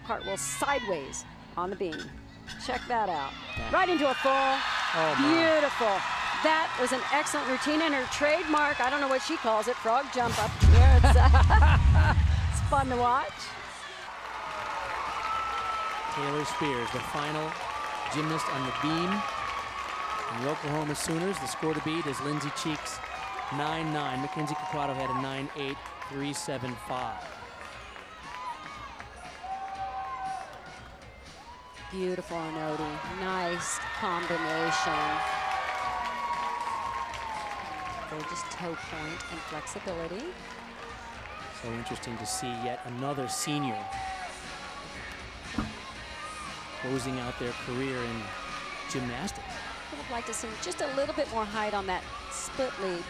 Capuato cartwheels sideways on the beam. Check that out. Right into a full. Oh, beautiful. That was an excellent routine, and her trademark, I don't know what she calls it, frog jump up here. It's fun to watch. Taylor Spears, the final gymnast on the beam. And the Oklahoma Sooners, the score to beat is Lindsay Cheeks, 9-9. Mackenzie Capuato had a 9-8, 3-7-5. Beautiful, Onodi. Nice combination. Gorgeous toe point and flexibility. So interesting to see yet another senior closing out their career in gymnastics. I would like to see just a little bit more height on that split lead.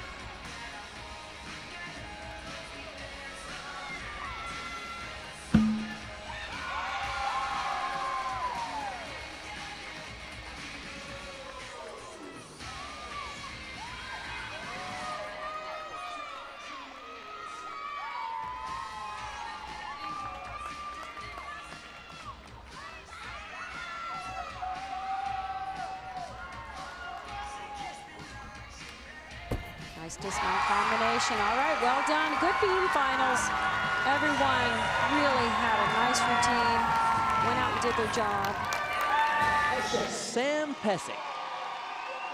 Dismount combination. All right, well done. Good beam finals. Everyone really had a nice routine, went out and did their job. Sam Peszek,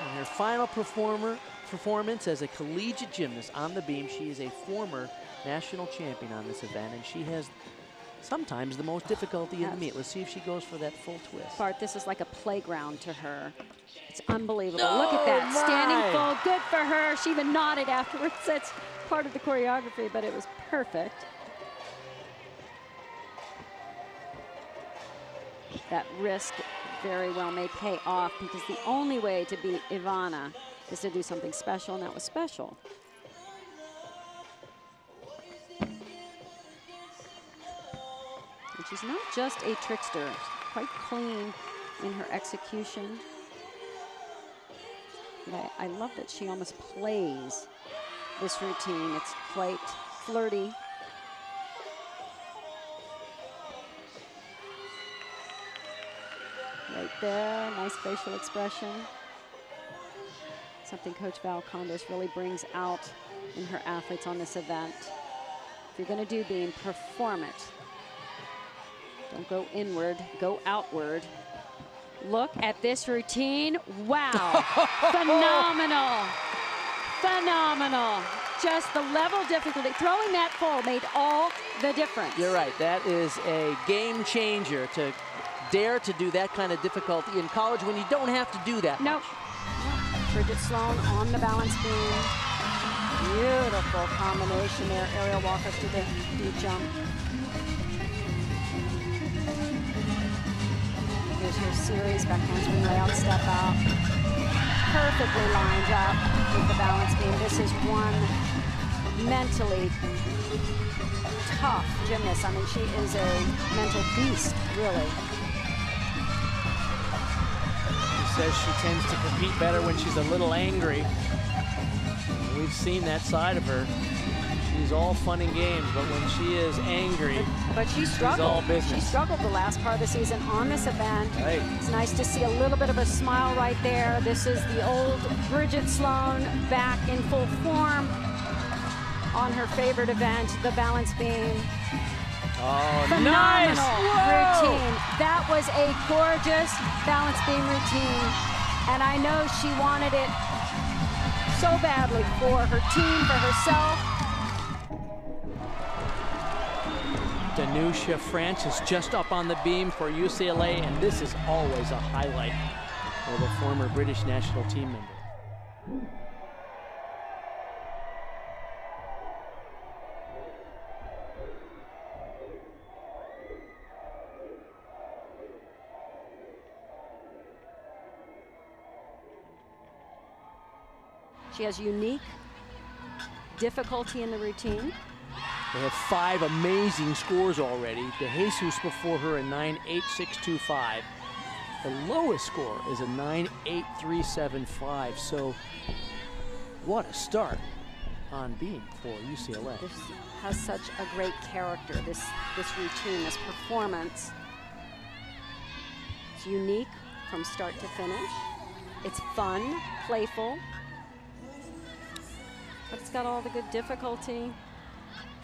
in her final performance as a collegiate gymnast on the beam. She is a former national champion on this event, and she has sometimes the most difficulty in the meet. Let's see if she goes for that full twist. Bart, this is like a playground to her. It's unbelievable. No, look at that. My. Standing full. Good for her. She even nodded afterwards. That's part of the choreography, but it was perfect. That risk very well may pay off, because the only way to beat Ivana is to do something special, and that was special. And she's not just a trickster. She's quite clean in her execution. I love that she almost plays this routine. It's quite flirty. Right there, nice facial expression. Something Coach Val Condos really brings out in her athletes on this event. If you're going to do beam, perform it. Don't go inward, go outward. Look at this routine. Wow. Phenomenal. Phenomenal. Just the level of difficulty. Throwing that full made all the difference. You're right. That is a game changer, to dare to do that kind of difficulty in college when you don't have to do that. Nope. Much. Bridget Sloan on the balance beam. Beautiful combination there. Ariel Walker to the deep jump. Here's her series, backhand swing layout, step out. Perfectly lined up with the balance beam. This is one mentally tough gymnast. I mean, she is a mental beast, really. She says she tends to compete better when she's a little angry. We've seen that side of her. She's all fun and games, but when she is angry, but she struggled. She's all business. She struggled the last part of the season on this event. Right. It's nice to see a little bit of a smile right there. This is the old Bridget Sloan back in full form on her favorite event, the balance beam. Oh, phenomenal. Nice! Whoa. Routine. That was a gorgeous balance beam routine, and I know she wanted it so badly for her team, for herself. Danusia Francis just up on the beam for UCLA, and this is always a highlight for the former British national team member. She has unique difficulty in the routine. They have 5 amazing scores already. De Jesus before her, a 9.8625. The lowest score is a 9.8375. So what a start on beam for UCLA. This has such a great character, this routine, this performance. It's unique from start to finish. It's fun, playful, but it's got all the good difficulty,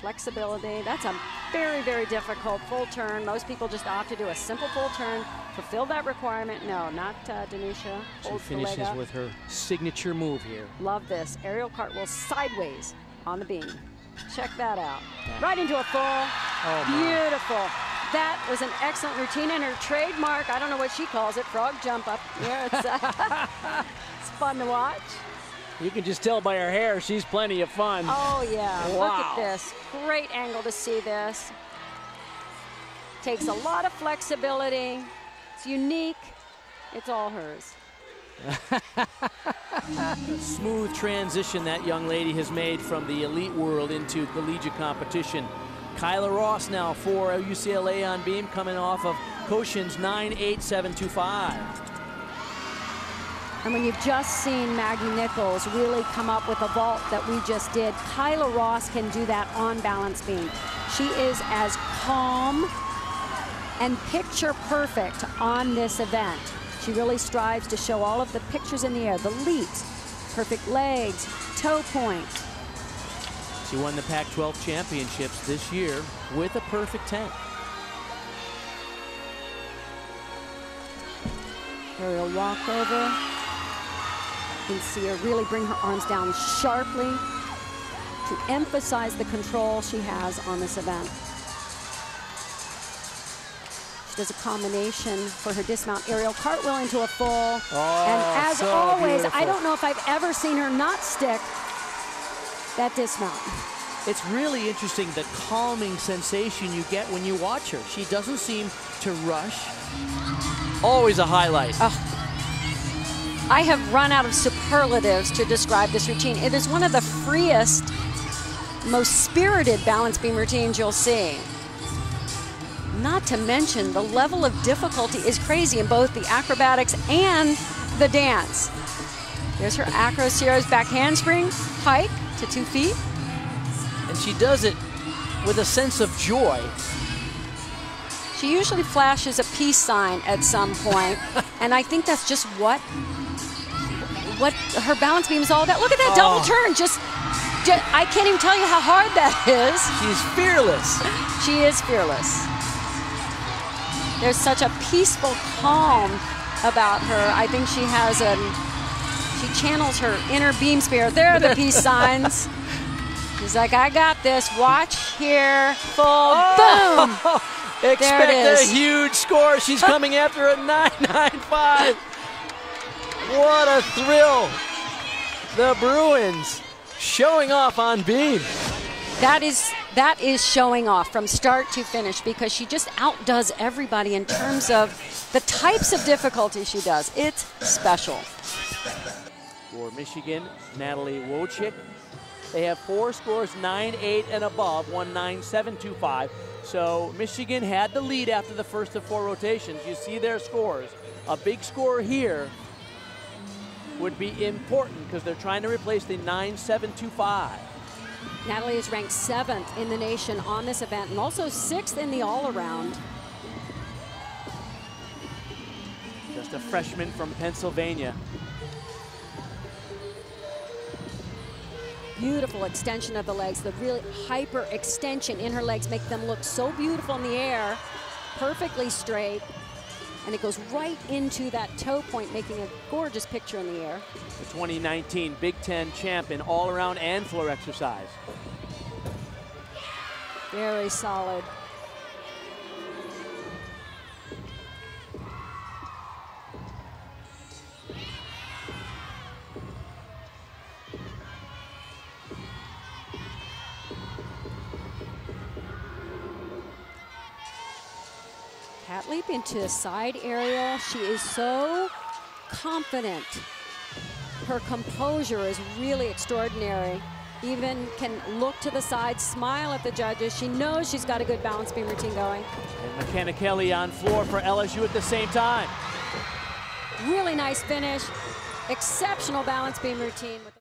flexibility. That's a very, very difficult full turn. Most people just opt to do a simple full turn, fulfill that requirement. No, not Danusia. She finishes with her signature move here. Love this. Aerial cartwheel sideways on the beam. Check that out. Yeah. Right into a full. Oh, beautiful. Man. That was an excellent routine, and her trademark, I don't know what she calls it, frog jump up there. It's fun to watch. You can just tell by her hair, she's plenty of fun. Oh, yeah. Wow. Look at this. Great angle to see this. Takes a lot of flexibility. It's unique. It's all hers. Smooth transition that young lady has made from the elite world into collegiate competition. Kyla Ross now for UCLA on beam, coming off of Koshin's 9.8725. And when you've just seen Maggie Nichols really come up with a vault that we just did, Kyla Ross can do that on balance beam. She is as calm and picture perfect on this event. She really strives to show all of the pictures in the air, the leaps, perfect legs, toe point. She won the Pac-12 championships this year with a perfect 10. Ariel Walker. You can see her really bring her arms down sharply to emphasize the control she has on this event. She does a combination for her dismount aerial cartwheel into a full. Oh, and as so always, beautiful. I don't know if I've ever seen her not stick that dismount. It's really interesting the calming sensation you get when you watch her. She doesn't seem to rush. Always a highlight. Oh. I have run out of superlatives to describe this routine. It is one of the freest, most spirited balance beam routines you'll see. Not to mention the level of difficulty is crazy in both the acrobatics and the dance. There's her acro series back handspring, pike to 2 feet. And she does it with a sense of joy. She usually flashes a peace sign at some point, and I think that's just what her balance beam is all about. Look at that double turn. Just, I can't even tell you how hard that is. She's fearless. She is fearless. There's such a peaceful calm about her. I think she has she channels her inner beam spirit. There are the peace signs. She's like, I got this, watch here, full, boom. Expect a huge score. She's coming after a 9.95. What a thrill. The Bruins showing off on beam. That is showing off from start to finish, because she just outdoes everybody in terms of the types of difficulty she does. It's special. For Michigan, Natalie Wojcik. They have four scores, 9.8 and above, 1.9725. So Michigan had the lead after the first of four rotations. You see their scores. A big score here would be important because they're trying to replace the 9.725. Natalie is ranked 7th in the nation on this event, and also 6th in the all-around. Just a freshman from Pennsylvania. Beautiful extension of the legs, the really hyper extension in her legs make them look so beautiful in the air, perfectly straight. And it goes right into that toe point, making a gorgeous picture in the air. The 2019 Big Ten champion, all around and floor exercise. Very solid. Cat leap into a side aerial. She is so confident. Her composure is really extraordinary. Even can look to the side, smile at the judges. She knows she's got a good balance beam routine going. And McKenna Kelly on floor for LSU at the same time. Really nice finish. Exceptional balance beam routine.